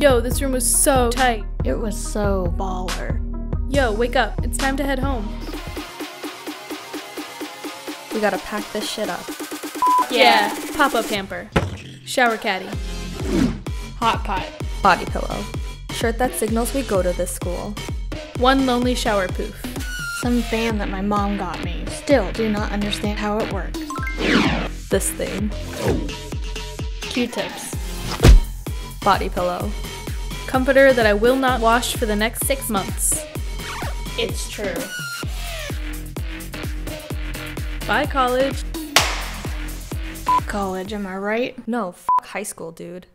Yo, this room was so tight. It was so baller. Yo, wake up. It's time to head home. We gotta pack this shit up. Yeah. Pop-up hamper. Shower caddy. Hot pot. Body pillow. Shirt that signals we go to this school. One lonely shower poof. Some fan that my mom got me. Still do not understand how it works. This thing. Q-tips. Body pillow. Comforter that I will not wash for the next 6 months. It's true. Bye, college. College, am I right? No, f*** high school, dude.